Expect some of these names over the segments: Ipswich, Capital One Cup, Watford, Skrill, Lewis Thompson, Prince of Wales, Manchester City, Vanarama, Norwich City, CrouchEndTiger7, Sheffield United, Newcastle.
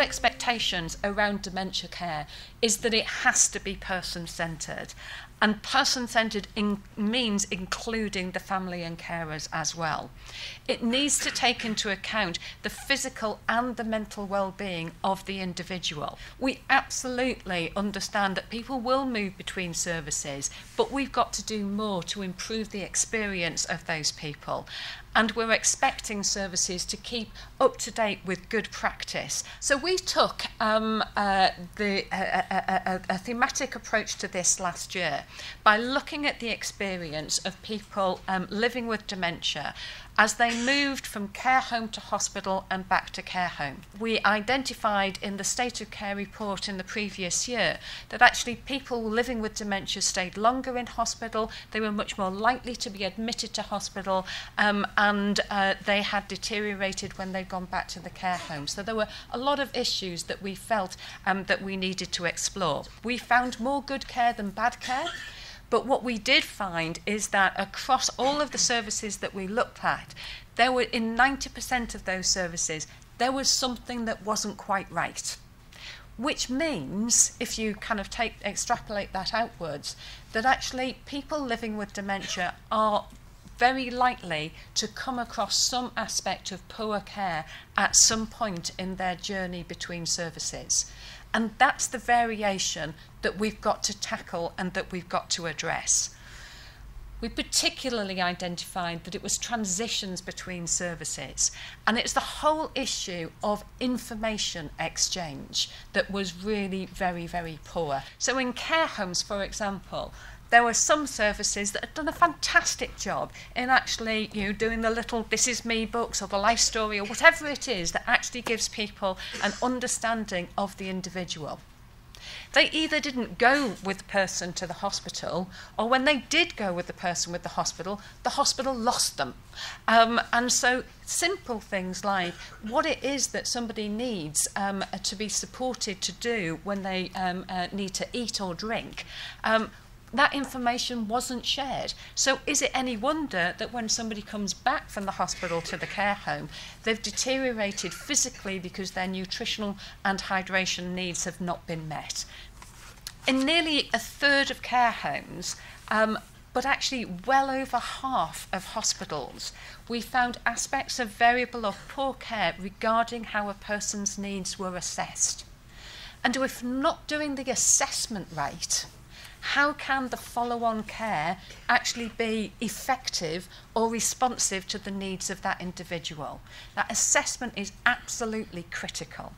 no expectations around dementia care is that it has to be person-centred. And person-centred means including the family and carers as well. It needs to take into account the physical and the mental well-being of the individual. We absolutely understand that people will move between services, but we've got to do more to improve the experience of those people. And we're expecting services to keep up to date with good practice. So we took a thematic approach to this last year by looking at the experience of people living with dementia as they moved from care home to hospital and back to care home. We identified in the State of Care report in the previous year that actually people living with dementia stayed longer in hospital, they were much more likely to be admitted to hospital, and they had deteriorated when they'd gone back to the care home. So there were a lot of issues that we felt that we needed to explore. We found more good care than bad care. But what we did find is that across all of the services that we looked at, there were, in 90% of those services, there was something that wasn't quite right. Which means, if you kind of extrapolate that outwards, that actually people living with dementia are very likely to come across some aspect of poor care at some point in their journey between services. And that's the variation that we've got to tackle and that we've got to address. We particularly identified that it was transitions between services, and it's the whole issue of information exchange that was really very, very poor. So in care homes, for example, there were some services that had done a fantastic job in actually, you know, doing the little This Is Me books or the life story or whatever it is that actually gives people an understanding of the individual. They either didn't go with the person to the hospital, or when they did go with the person with the hospital lost them. And so simple things like what it is that somebody needs to be supported to do when they need to eat or drink, that information wasn't shared. So is it any wonder that when somebody comes back from the hospital to the care home, they've deteriorated physically because their nutritional and hydration needs have not been met? In nearly a third of care homes, but actually well over half of hospitals, we found aspects of variable or poor care regarding how a person's needs were assessed. And if not doing the assessment right, how can the follow-on care actually be effective or responsive to the needs of that individual? That assessment is absolutely critical.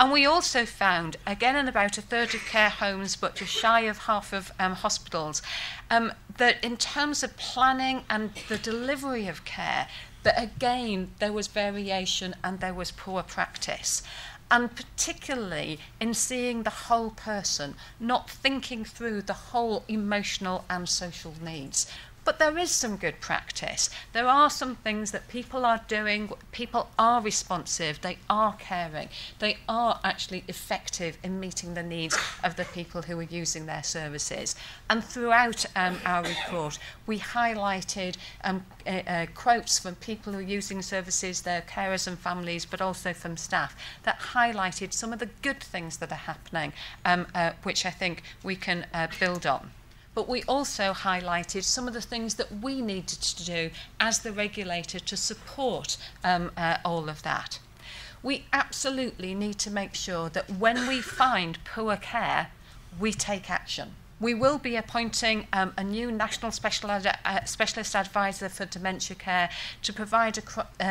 And we also found, again in about a third of care homes, but just shy of half of hospitals, that in terms of planning and the delivery of care, that again there was variation and there was poor practice. And particularly in seeing the whole person, not thinking through the whole emotional and social needs. But there is some good practice. There are some things that people are doing, people are responsive, they are caring, they are actually effective in meeting the needs of the people who are using their services. And throughout our report, we highlighted quotes from people who are using services, their carers and families, but also from staff, that highlighted some of the good things that are happening, which I think we can build on. But we also highlighted some of the things that we needed to do as the regulator to support all of that. We absolutely need to make sure that when we find poor care, we take action. We will be appointing a new National Specialist Advisor for Dementia Care to provide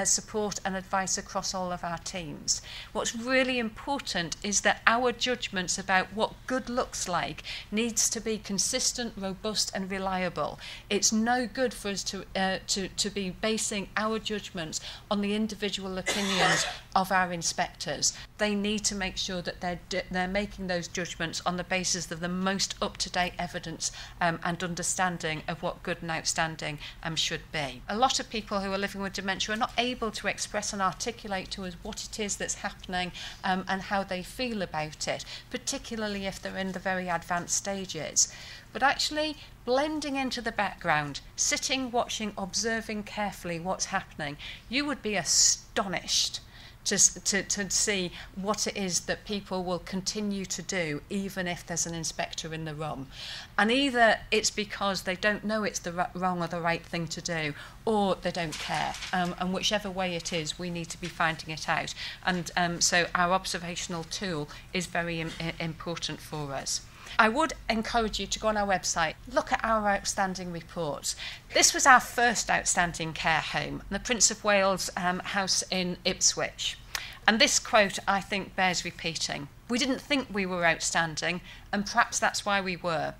support and advice across all of our teams. What's really important is that our judgments about what good looks like needs to be consistent, robust and reliable. It's no good for us to be basing our judgments on the individual opinions of our inspectors. They need to make sure that they're making those judgments on the basis of the most up-to-date evidence and understanding of what good and outstanding should be. A lot of people who are living with dementia are not able to express and articulate to us what it is that's happening and how they feel about it, particularly if they're in the very advanced stages. But actually blending into the background, sitting, watching, observing carefully what's happening, you would be astonished to see what it is that people will continue to do even if there's an inspector in the room. And either it's because they don't know it's the wrong or the right thing to do, or they don't care. And whichever way it is, we need to be finding it out. And so our observational tool is very important for us. I would encourage you to go on our website, look at our outstanding reports. This was our first outstanding care home, the Prince of Wales house in Ipswich. And this quote, I think, bears repeating. We didn't think we were outstanding, and perhaps that's why we were.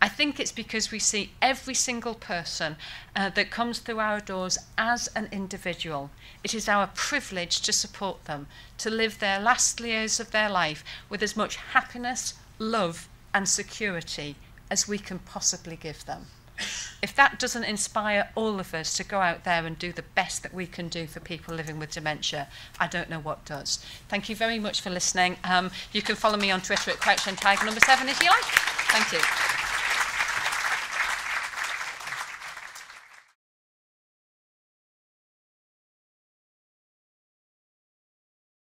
I think it's because we see every single person that comes through our doors as an individual. It is our privilege to support them, to live their last years of their life with as much happiness, love, and security as we can possibly give them. If that doesn't inspire all of us to go out there and do the best that we can do for people living with dementia, I don't know what does. Thank you very much for listening. You can follow me on Twitter at @CrouchEndTiger7 if you like. Thank you.